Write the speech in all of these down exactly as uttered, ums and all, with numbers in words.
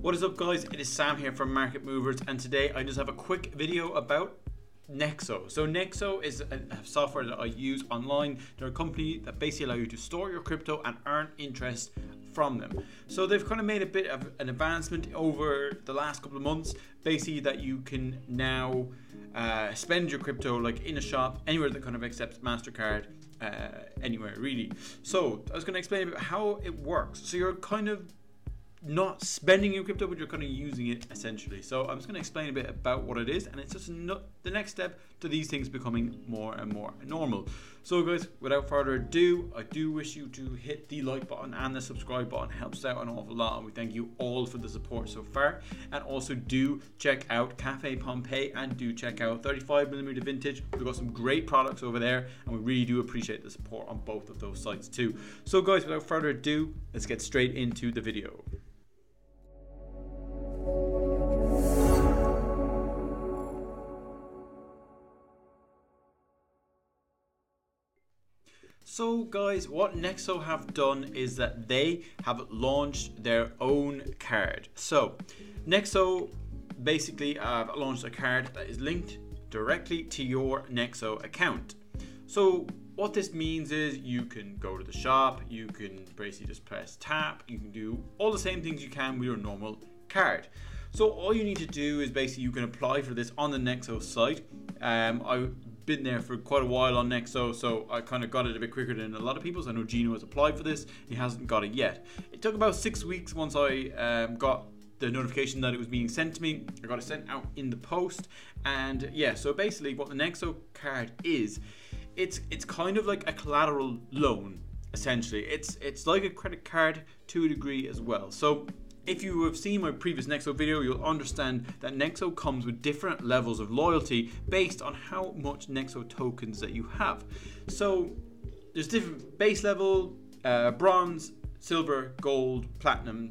What is up, guys? It is Sam here from Market Movers, and today I just have a quick video about Nexo. So Nexo is a software that I use online. They're a company that basically allow you to store your crypto and earn interest from them. So they've kind of made a bit of an advancement over the last couple of months, basically that you can now uh, spend your crypto like in a shop, anywhere that kind of accepts MasterCard, uh, anywhere really. So I was going to explain about how it works. So you're kind of not spending your crypto, but you're kind of using it essentially. So I'm just going to explain a bit about what it is, and it's just not the next step to these things becoming more and more normal. So guys, without further ado, I do wish you to hit the like button and the subscribe button. Helps out an awful lot, and we thank you all for the support so far. And also do check out Cafe Pompeii, and do check out thirty-five millimeter Vintage. We've got some great products over there, and we really do appreciate the support on both of those sites too. So guys, without further ado, let's get straight into the video. So guys, what Nexo have done is that they have launched their own card. So Nexo basically have launched a card that is linked directly to your Nexo account. So what this means is you can go to the shop, you can basically just press tap, you can do all the same things you can with your normal card. So all you need to do is basically you can apply for this on the Nexo site. Um, I been there for quite a while on Nexo, so I kind of got it a bit quicker than a lot of people. So I know Gino has applied for this, he hasn't got it yet. It took about six weeks once I um, got the notification that it was being sent to me. I got it sent out in the post, and yeah, so basically what the Nexo card is, it's it's kind of like a collateral loan essentially. It's it's like a credit card to a degree as well. So if you have seen my previous Nexo video, you'll understand that Nexo comes with different levels of loyalty based on how much Nexo tokens that you have. So there's different base level, uh, bronze, silver, gold, platinum.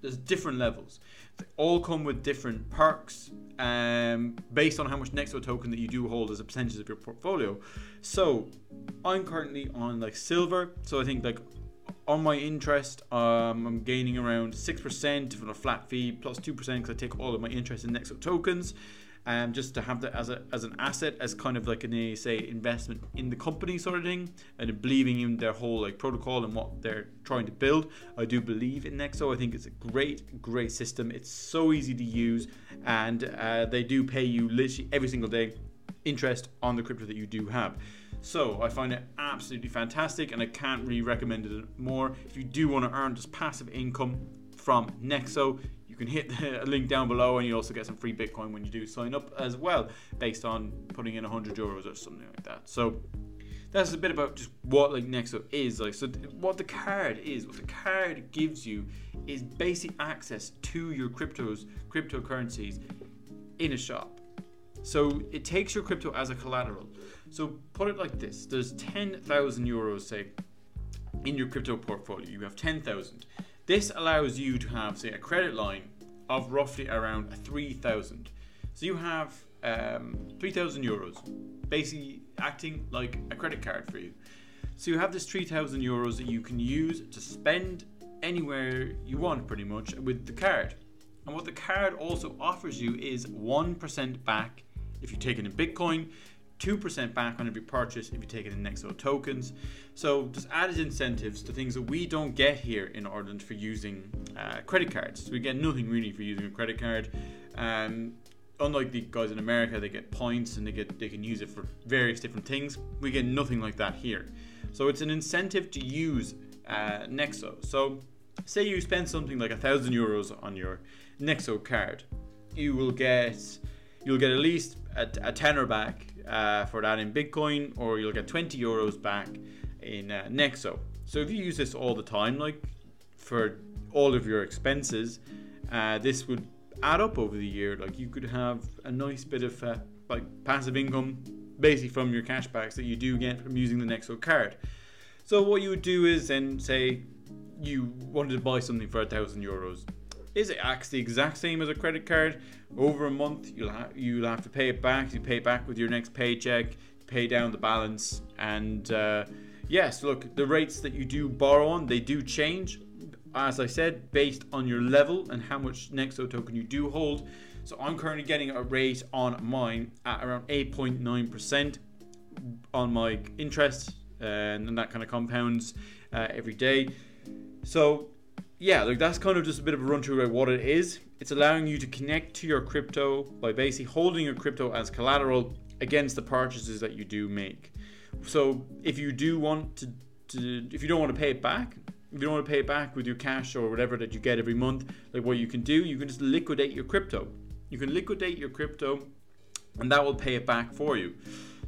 There's different levels. They all come with different perks um, based on how much Nexo token that you do hold as a percentage of your portfolio. So I'm currently on like silver, so I think like on my interest, um, I'm gaining around six percent from a flat fee, plus two percent because I take all of my interest in Nexo tokens, um, just to have that as a as an asset, as kind of like an, say, investment in the company sort of thing, and believing in their whole like protocol and what they're trying to build. I do believe in Nexo. I think it's a great, great system. It's so easy to use, and uh, they do pay you literally every single day interest on the crypto that you do have. So I find it absolutely fantastic, and I can't really recommend it more. If you do want to earn just passive income from Nexo, you can hit the link down below, and you also get some free Bitcoin when you do sign up as well, based on putting in one hundred euros or something like that. So that's a bit about just what like Nexo is like. So th- what the card is, what the card gives you is basic access to your cryptos, cryptocurrencies in a shop. So it takes your crypto as a collateral. So put it like this, there's ten thousand euros, say, in your crypto portfolio, you have ten thousand. This allows you to have, say, a credit line of roughly around three thousand. So you have um, three thousand euros, basically acting like a credit card for you. So you have this three thousand euros that you can use to spend anywhere you want pretty much with the card. And what the card also offers you is one percent back if you take it in Bitcoin, two percent back on every purchase if you take it in Nexo tokens. So just added incentives to things that we don't get here in Ireland for using uh, credit cards. So we get nothing really for using a credit card. Um, unlike the guys in America, they get points and they get they can use it for various different things. We get nothing like that here. So it's an incentive to use uh, Nexo. So say you spend something like a thousand euros on your Nexo card, you will get you'll get at least a, a tenner back uh, for that in Bitcoin, or you'll get twenty euros back in uh, Nexo. So if you use this all the time, like for all of your expenses, uh, this would add up over the year. Like you could have a nice bit of uh, like passive income, basically from your cashbacks that you do get from using the Nexo card. So what you would do is then say you wanted to buy something for a thousand euros. Is it acts the exact same as a credit card? Over a month, you'll ha- you'll have to pay it back. You pay it back with your next paycheck, pay down the balance, and uh, yes, look, the rates that you do borrow on, they do change. as I said, based on your level and how much Nexo token you do hold. So I'm currently getting a rate on mine at around eight point nine percent on my interest, and that kind of compounds uh, every day. So yeah, like that's kind of just a bit of a run through about what it is. It's allowing you to connect to your crypto by basically holding your crypto as collateral against the purchases that you do make. So if you do want to, to if you don't want to pay it back, if you don't want to pay it back with your cash or whatever that you get every month, like what you can do, you can just liquidate your crypto. You can liquidate your crypto and that will pay it back for you.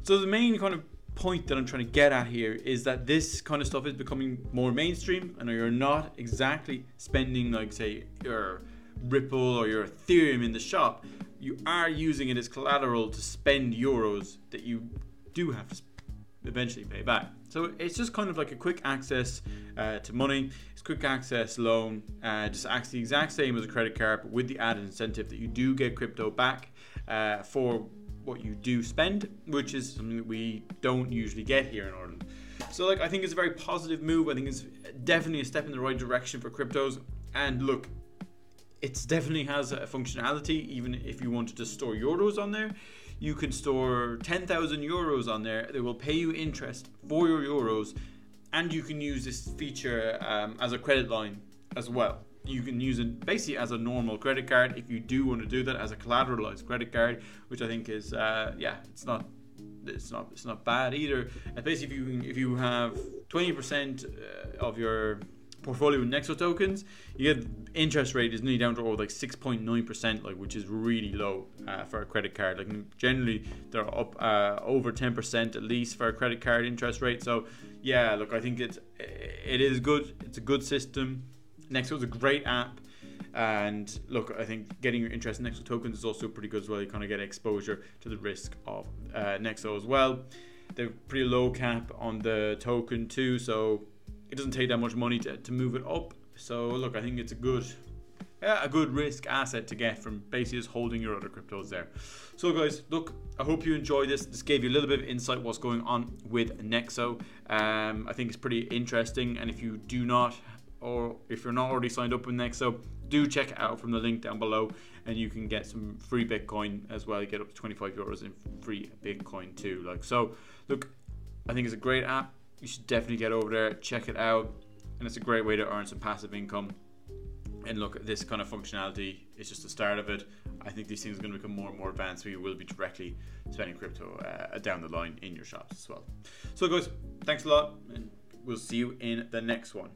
So the main kind of point that I'm trying to get at here is that this kind of stuff is becoming more mainstream, and you're not exactly spending like say your Ripple or your Ethereum in the shop. You are using it as collateral to spend euros that you do have to eventually pay back. So it's just kind of like a quick access uh, to money. It's quick access loan, uh, just acts the exact same as a credit card, but with the added incentive that you do get crypto back uh, for what you do spend, which is something that we don't usually get here in Ireland. So like, I think it's a very positive move. I think it's definitely a step in the right direction for cryptos. And look, it definitely has a functionality. Even if you wanted to store euros on there, you can store ten thousand euros on there. They will pay you interest for your euros. And you can use this feature um, as a credit line as well. You can use it basically as a normal credit card if you do want to do that, as a collateralized credit card, which I think is uh, yeah, it's not, it's not, it's not bad either. And basically, if you if you have twenty percent of your portfolio with Nexo tokens, you get interest rate is nearly down to over like six point nine percent, like which is really low uh, for a credit card. Like generally they're up uh, over ten percent at least for a credit card interest rate. So yeah, look, I think it's it is good. It's a good system. Nexo is a great app, and look, I think getting your interest in Nexo tokens is also pretty good as well. You kind of get exposure to the risk of uh, Nexo as well. They're pretty low cap on the token too, so it doesn't take that much money to, to move it up. So look, I think it's a good yeah, a good risk asset to get from basically just holding your other cryptos there. So guys, look, I hope you enjoyed this. This gave you a little bit of insight what's going on with Nexo. Um, I think it's pretty interesting, and if you do not, or if you're not already signed up with Nexo, do check it out from the link down below, and you can get some free Bitcoin as well. You get up to twenty-five euros in free Bitcoin too. Like so, look, I think it's a great app. You should definitely get over there, check it out, and it's a great way to earn some passive income. And look, this kind of functionality is just the start of it. I think these things are going to become more and more advanced, where you will be directly spending crypto uh, down the line in your shops as well. So guys, thanks a lot, and we'll see you in the next one.